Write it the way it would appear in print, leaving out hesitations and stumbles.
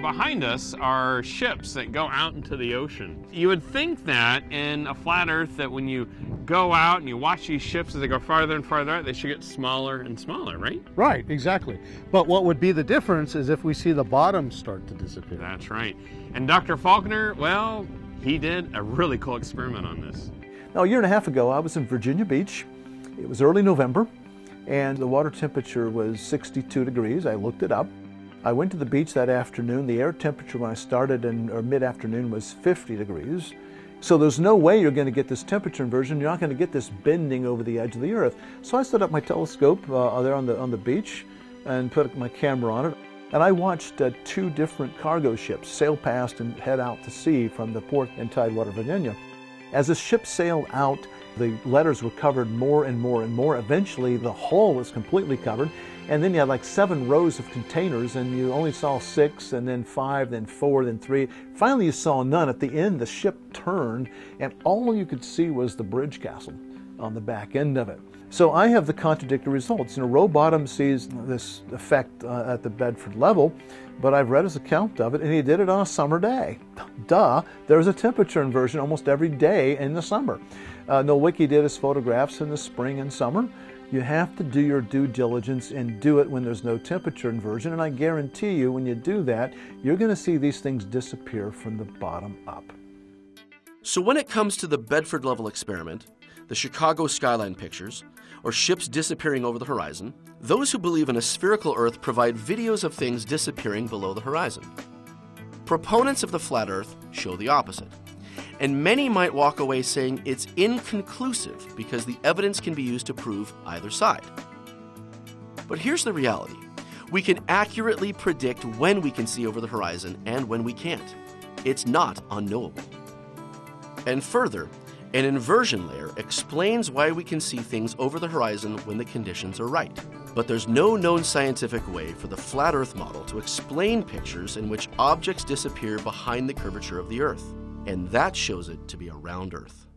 behind us are ships that go out into the ocean. You would think that in a flat Earth that when you go out and you watch these ships as they go farther and farther out, they should get smaller and smaller, right? Right, exactly. But what would be the difference is if we see the bottom start to disappear. That's right. And Dr. Faulkner, well, he did a really cool experiment on this. Now, a year and a half ago, I was in Virginia Beach. It was early November, and the water temperature was 62 degrees. I looked it up. I went to the beach that afternoon. The air temperature when I started in mid-afternoon was 50 degrees. So there's no way you're going to get this temperature inversion. You're not going to get this bending over the edge of the Earth. So I set up my telescope there on the beach and put my camera on it. And I watched two different cargo ships sail past and head out to sea from the port in Tidewater, Virginia. As the ship sailed out, the letters were covered more and more and more. Eventually, the hull was completely covered. And then you had like 7 rows of containers, and you only saw 6, and then 5, then 4, then 3. Finally, you saw none. At the end, the ship turned, and all you could see was the bridge castle on the back end of it. So I have the contradictory results. You know, Rowbottom sees this effect at the Bedford level, but I've read his account of it, and he did it on a summer day. Duh, there's a temperature inversion almost every day in the summer. Nowicki did his photographs in the spring and summer. You have to do your due diligence and do it when there's no temperature inversion, and I guarantee you when you do that, you're going to see these things disappear from the bottom up. So when it comes to the Bedford level experiment, the Chicago skyline pictures, or ships disappearing over the horizon, those who believe in a spherical Earth provide videos of things disappearing below the horizon. Proponents of the flat Earth show the opposite. And many might walk away saying it's inconclusive because the evidence can be used to prove either side. But here's the reality. We can accurately predict when we can see over the horizon and when we can't. It's not unknowable. And further, an inversion layer explains why we can see things over the horizon when the conditions are right. But there's no known scientific way for the flat Earth model to explain pictures in which objects disappear behind the curvature of the Earth. And that shows it to be a round Earth.